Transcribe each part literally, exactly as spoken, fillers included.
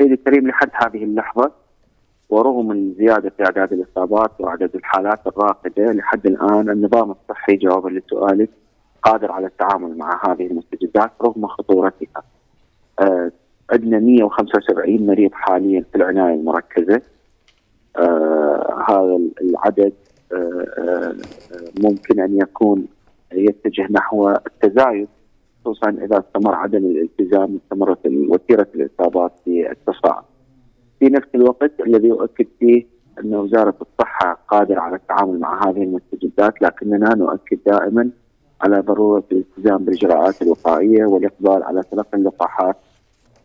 سيدي الكريم، لحد هذه اللحظة ورغم زيادة أعداد الإصابات وعدد الحالات الراقدة، لحد الآن النظام الصحي جوابا لسؤالك قادر على التعامل مع هذه المستجدات رغم خطورتها. آه عندنا مئة وخمسة وسبعين مريض حاليا في العناية المركزة. آه هذا العدد آه آه ممكن أن يكون يتجه نحو التزايد، خصوصا إذا استمر عدم الالتزام واستمرت وتيرة الإصابات في التصاعد. في نفس الوقت الذي أؤكد فيه أن وزارة الصحة قادرة على التعامل مع هذه المستجدات، لكننا نؤكد دائما على ضرورة الالتزام بالإجراءات الوقائية والإقبال على تلقي اللقاحات،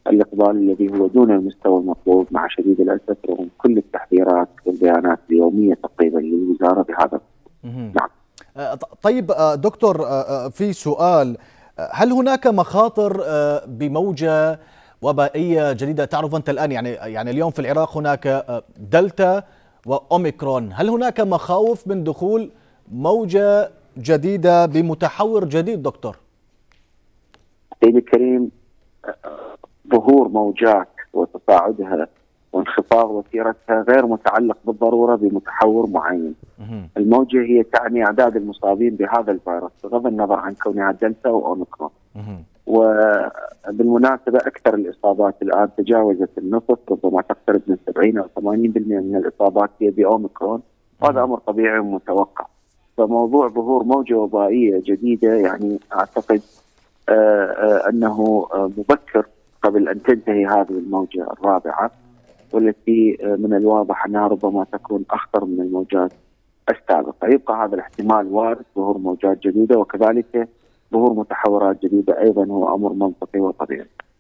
الإقبال الذي هو دون المستوى المطلوب مع شديد الأسف رغم كل التحذيرات والبيانات اليومية تقريبا للوزارة بهذا. نعم. طيب دكتور، في سؤال، هل هناك مخاطر بموجة وبائية جديدة تعرف أنت الآن؟ يعني يعني اليوم في العراق هناك دلتا وأوميكرون، هل هناك مخاوف من دخول موجة جديدة بمتحور جديد دكتور؟ سيدي الكريم، ظهور موجات وتصاعدها وانخفاض وتيرتها غير متعلق بالضرورة بمتحور معين. الموجة هي تعني أعداد المصابين بهذا الفيروس بغض النظر عن كونها دلتا وأوميكرون. وبالمناسبة أكثر الإصابات الآن تجاوزت النصف، ربما تقترب من سبعين أو ثمانين بالمئة من الإصابات هي بأوميكرون، وهذا أمر طبيعي ومتوقع. فموضوع ظهور موجة وبائية جديدة يعني أعتقد آآ آآ أنه آآ مبكر قبل أن تنتهي هذه الموجة الرابعة، والتي من الواضح أنها ربما تكون أخطر من الموجات السابقة. يبقى هذا الاحتمال وارد، ظهور موجات جديدة وكذلك ظهور متحورات جديدة أيضا هو أمر منطقي وطبيعي.